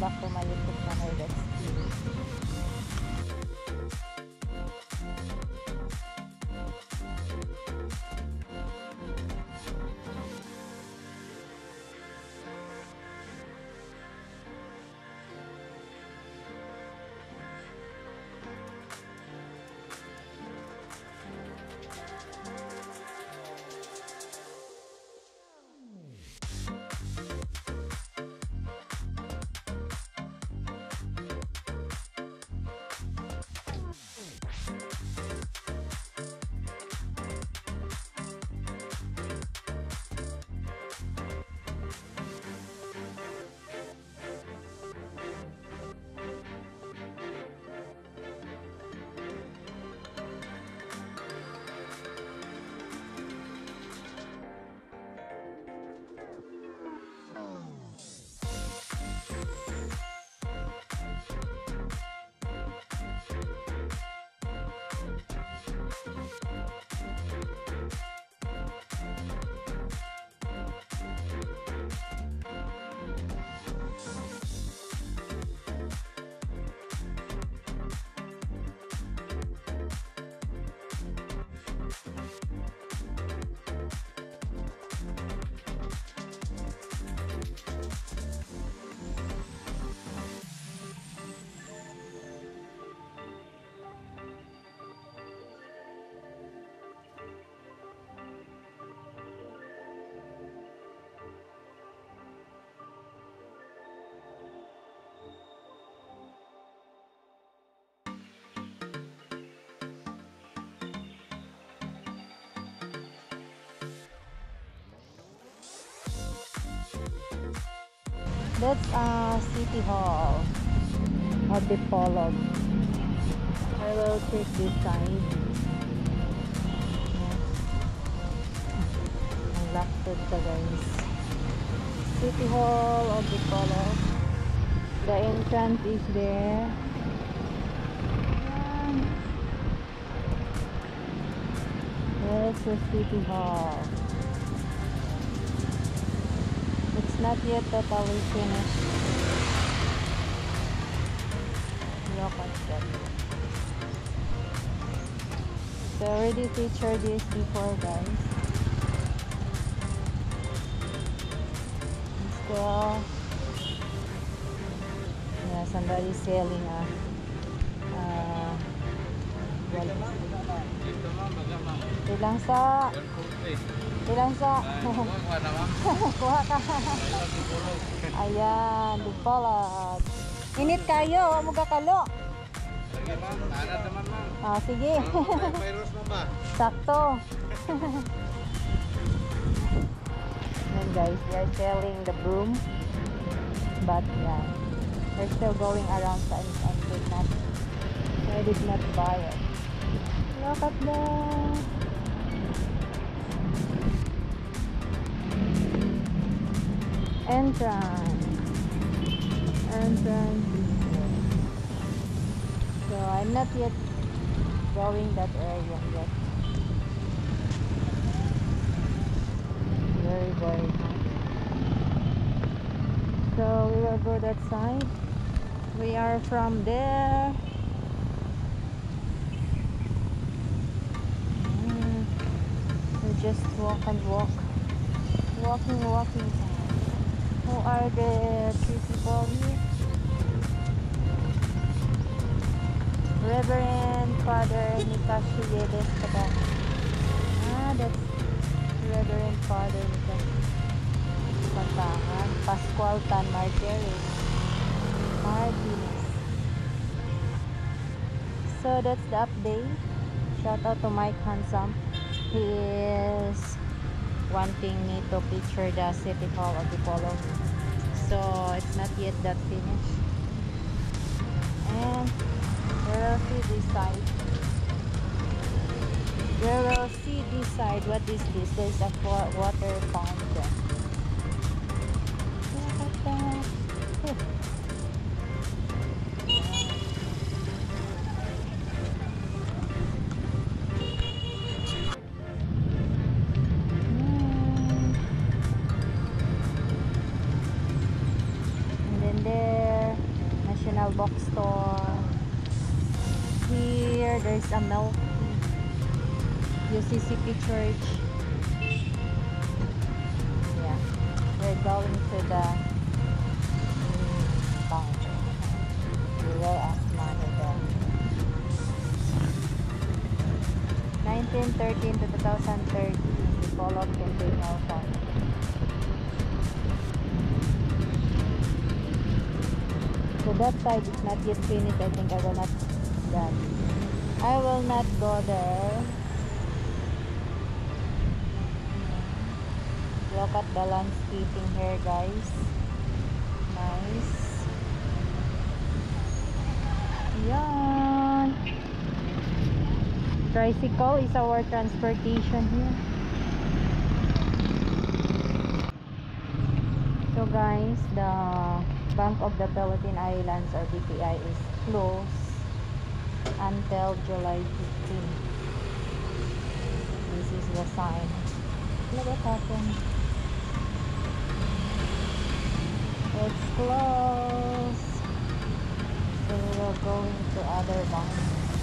come back to my YouTube channel guys. That's City Hall of Dipolog. I will take this side. Ang laptop ka guys. City Hall of Dipolog. The entrance is there. There's the City Hall. It's not yet totally finished. Look at that. They already featured this before, guys. Let's go. Yeah, somebody's selling a Bilangsa. Kuha ka. Ayan, Dipolog. Init kayo, huwag mo kakalo. Sige, ma'am. Taanad naman, ma'am. Ah, sige. Virus mo ba? Sakto. And guys, we are selling the broom. But yeah, we're still going around signs and I did not buy it. Look at that. Entrance so I'm not yet going that area yet. Very boring. So we will go that side. We are from there. We just walk and walk. Walking. Who are the three people here? Reverend Father Nikashi, Gede Satan. Ah, that's Reverend Father Nikashi. Pasqual Tan, Margaret. So that's the update. Shout out to Mike Hansum. He is wanting me to picture the City Hall of Dipolog. So it's not yet that finished. And we will see this side. We will see this side. What is this? There's a water fountain. Look at that. There traditional bookstore. Here, there's a milk UCCP Church. Yeah, we're going to the bank. We will ask money then. 1913 to 2030, Dipolog Continual Fund. So that side is not yet finished. I think I will not that. I will not go there. Look at the landscaping here, guys. Nice. Yan. Tricycle is our transportation here. So guys, the Bank of the Philippine Islands or BPI is closed until July 15. This is the sign. Look what happened. It's closed. So we are going to other banks.